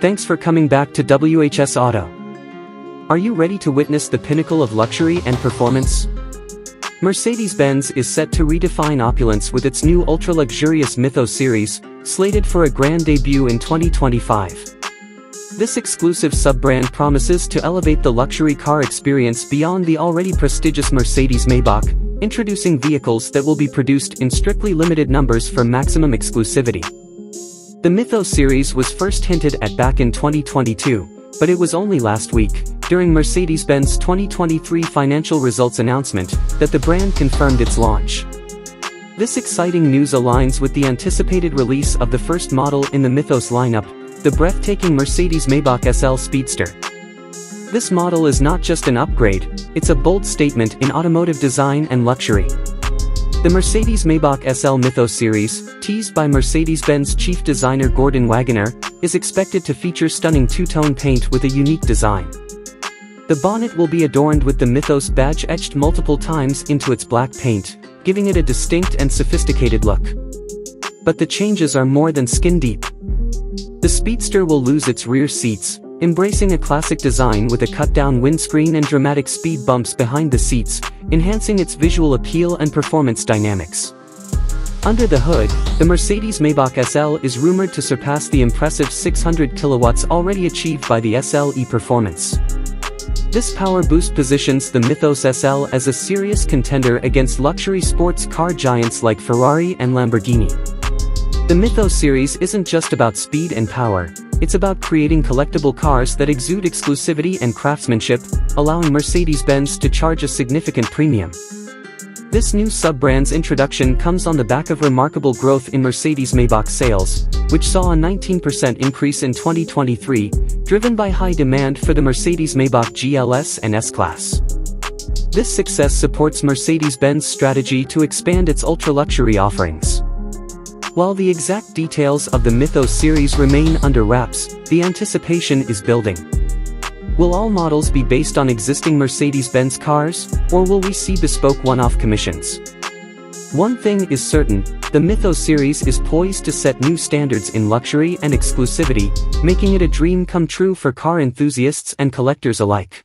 Thanks for coming back to WHS Auto. Are you ready to witness the pinnacle of luxury and performance? Mercedes-Benz is set to redefine opulence with its new ultra-luxurious Mythos series, slated for a grand debut in 2025. This exclusive sub-brand promises to elevate the luxury car experience beyond the already prestigious Mercedes-Maybach, introducing vehicles that will be produced in strictly limited numbers for maximum exclusivity. The Mythos series was first hinted at back in 2022, but it was only last week, during Mercedes-Benz 2023 financial results announcement, that the brand confirmed its launch. This exciting news aligns with the anticipated release of the first model in the Mythos lineup, the breathtaking Mercedes-Maybach SL Speedster. This model is not just an upgrade, it's a bold statement in automotive design and luxury. The Mercedes-Maybach SL Mythos series, teased by Mercedes-Benz chief designer Gorden Wagener, is expected to feature stunning two-tone paint with a unique design. The bonnet will be adorned with the Mythos badge etched multiple times into its black paint, giving it a distinct and sophisticated look. But the changes are more than skin deep. The Speedster will lose its rear seats, embracing a classic design with a cut-down windscreen and dramatic speed bumps behind the seats, enhancing its visual appeal and performance dynamics. Under the hood, the Mercedes-Maybach SL is rumored to surpass the impressive 600 kilowatts already achieved by the SLE performance. This power boost positions the Mythos SL as a serious contender against luxury sports car giants like Ferrari and Lamborghini. The Mythos series isn't just about speed and power, it's about creating collectible cars that exude exclusivity and craftsmanship, allowing Mercedes-Benz to charge a significant premium. This new sub-brand's introduction comes on the back of remarkable growth in Mercedes-Maybach sales, which saw a 19% increase in 2023, driven by high demand for the Mercedes-Maybach GLS and S-Class. This success supports Mercedes-Benz's strategy to expand its ultra-luxury offerings. While the exact details of the Mythos series remain under wraps, the anticipation is building. Will all models be based on existing Mercedes-Benz cars, or will we see bespoke one-off commissions? One thing is certain, the Mythos series is poised to set new standards in luxury and exclusivity, making it a dream come true for car enthusiasts and collectors alike.